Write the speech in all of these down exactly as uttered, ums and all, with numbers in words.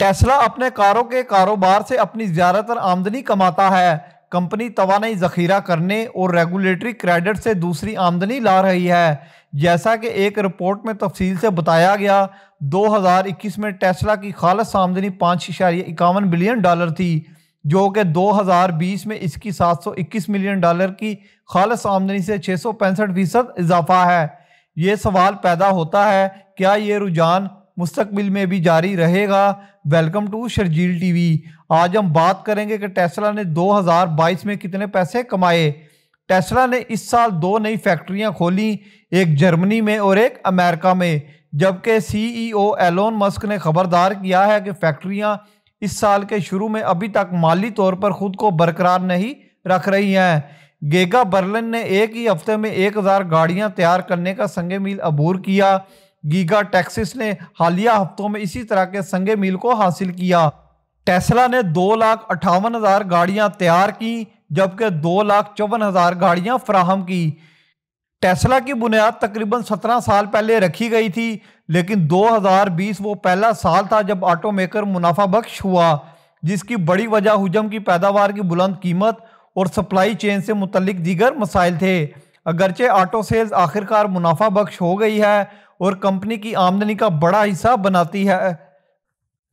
Tesla अपने कारों के कारोबार से अपनी ज्यादातर आमदनी कमाता है। कंपनी तवानाई जखीरा करने और रेगुलेटरी क्रेडिट से दूसरी आमदनी ला रही है। जैसा कि एक रिपोर्ट में तफसील से बताया गया, दो हज़ार इक्कीस में टेस्ला की खालस आमदनी पाँच इशारिया इक्यावन बिलियन डॉलर थी, जो कि दो हज़ार बीस में इसकी सात सौ इक्कीस मिलियन डॉलर की खालस आमदनी से छः सौ पैंसठ फीसद इजाफा है। ये सवाल पैदा होता है, क्या ये रुझान मुस्तकबिल में भी जारी रहेगा? Welcome to Sharjeel TV. आज हम बात करेंगे कि टेस्ला ने दो हज़ार बाईस में कितने पैसे कमाए। टेस्ला ने इस साल दो नई फैक्ट्रियां खोली, एक जर्मनी में और एक अमेरिका में, जबकि सीईओ एलोन मस्क ने खबरदार किया है कि फैक्ट्रियां इस साल के शुरू में अभी तक माली तौर पर खुद को बरकरार नहीं रख रही हैं। गेगा बर्लिन ने एक ही हफ्ते में एक हज़ार गाड़ियाँ तैयार करने का संगे मील अबूर किया। गीगा टेक्सिस ने हालिया हफ्तों में इसी तरह के संगे मील को हासिल किया। टेस्ला ने दो लाख अट्ठावन हज़ार गाड़ियाँ तैयार की, जबकि दो लाख चौवन हज़ार गाड़ियाँ फ्राहम की। टेस्ला की बुनियाद तकरीबन सत्रह साल पहले रखी गई थी, लेकिन दो हज़ार बीस वो पहला साल था जब ऑटो मेकर मुनाफा बख्श हुआ, जिसकी बड़ी वजह हुजम की पैदावार की बुलंद कीमत और सप्लाई चेन से मुतल्लिक दीगर मसाइल थे। अगरचे ऑटो सेल्स आखिरकार मुनाफा बख्श हो गई है और कंपनी की आमदनी का बड़ा हिस्सा बनाती है,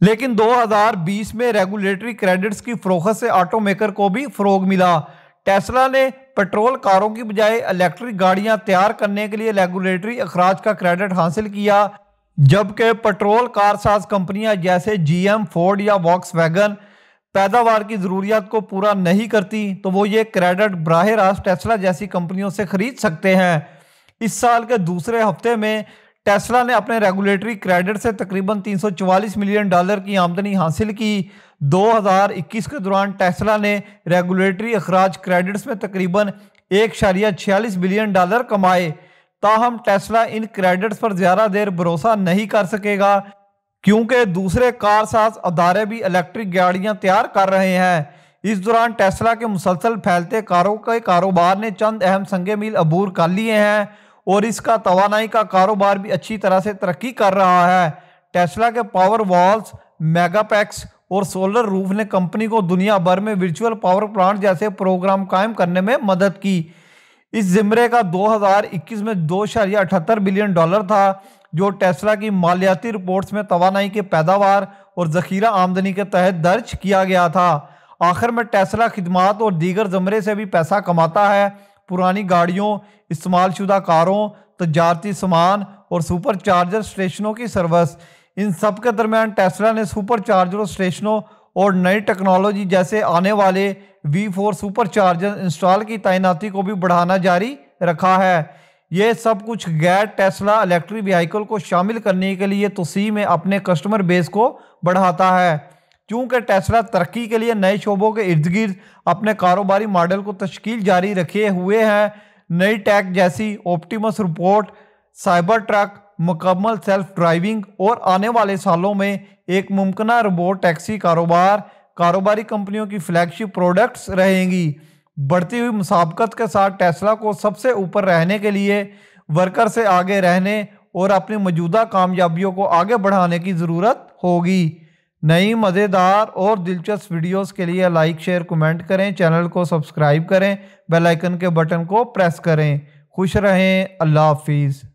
लेकिन दो हज़ार बीस में रेगुलेटरी क्रेडिट्स की फरोख्त से ऑटो मेकर को भी फ़रोग मिला। टेस्ला ने पेट्रोल कारों की बजाय इलेक्ट्रिक गाड़ियां तैयार करने के लिए रेगुलेटरी अखराज का क्रेडिट हासिल किया, जबकि पेट्रोल कारसाज कंपनियां जैसे जीएम, फोर्ड या वॉक्सवैगन पैदावार की ज़रूरियात को पूरा नहीं करती, तो वो ये क्रेडिट बराह रास्त टेस्ला जैसी कंपनियों से ख़रीद सकते हैं। इस साल के दूसरे हफ्ते में टेस्ला ने अपने रेगुलेटरी क्रेडिट से तकरीबन तीन सौ चवालीस मिलियन डॉलर की आमदनी हासिल की। दो हज़ार इक्कीस के दौरान टेस्ला ने रेगुलेटरी अखराज क्रेडिट्स में तकरीबन एक शरिया छियालीस बिलियन डॉलर कमाए। ताहम टेस्ला इन क्रेडिट्स पर ज़्यादा देर भरोसा नहीं कर सकेगा, क्योंकि दूसरे कारसाज अदारे भी इलेक्ट्रिक गाड़ियाँ तैयार कर रहे हैं। इस दौरान टेस्ला के मुसलसल फैलते कारों के कारोबार ने चंद अहम संगे मील अबूर कर लिए हैं और इसका तवानाई का कारोबार भी अच्छी तरह से तरक्की कर रहा है। टेस्ला के पावर वॉल्स, मेगापैक्स और सोलर रूफ ने कंपनी को दुनिया भर में वर्चुअल पावर प्लांट जैसे प्रोग्राम कायम करने में मदद की। इस ज़िम्रे का दो हज़ार इक्कीस में दो शरिया अठहत्तर बिलियन डॉलर था, जो टेस्ला की मालियाती रिपोर्ट्स में तवानाई के पैदावार और ज़खीरा आमदनी के तहत दर्ज किया गया था। आखिर में टेस्ला खिदमात और दीगर ज़मरे से भी पैसा कमाता है। पुरानी गाड़ियों, इस्तेमाल शुदा कारों, तजारती सामान और सुपर चार्जर स्टेशनों की सर्विस, इन सब के दरमियान टेस्ला ने सुपर चार्जर स्टेशनों और नई टेक्नोलॉजी जैसे आने वाले V four super charger install की तैनाती को भी बढ़ाना जारी रखा है। ये सब कुछ गैर टेस्ला इलेक्ट्रिक व्हीकल को शामिल करने के लिए तोसी में अपने कस्टमर बेस को बढ़ाता है। चूँकि टेस्ला तरक्की के लिए नए शोबों के इर्द गिर्द अपने कारोबारी मॉडल को तश्कील जारी रखे हुए हैं। नई टैक जैसी ऑप्टिमस रिपोर्ट, साइबर ट्रक, मुकम्मल सेल्फ ड्राइविंग और आने वाले सालों में एक मुमकिना रोबोट टैक्सी कारोबार कारोबारी कंपनियों की फ्लैगशिप प्रोडक्ट्स रहेंगी। बढ़ती हुई मुसाबकत के साथ टेस्ला को सबसे ऊपर रहने के लिए वर्कर से आगे रहने और अपनी मौजूदा कामयाबियों को आगे बढ़ाने की ज़रूरत होगी। नई मज़ेदार और दिलचस्प वीडियोस के लिए लाइक, शेयर, कमेंट करें, चैनल को सब्सक्राइब करें, बेल आइकन के बटन को प्रेस करें। खुश रहें। अल्लाह हाफिज़।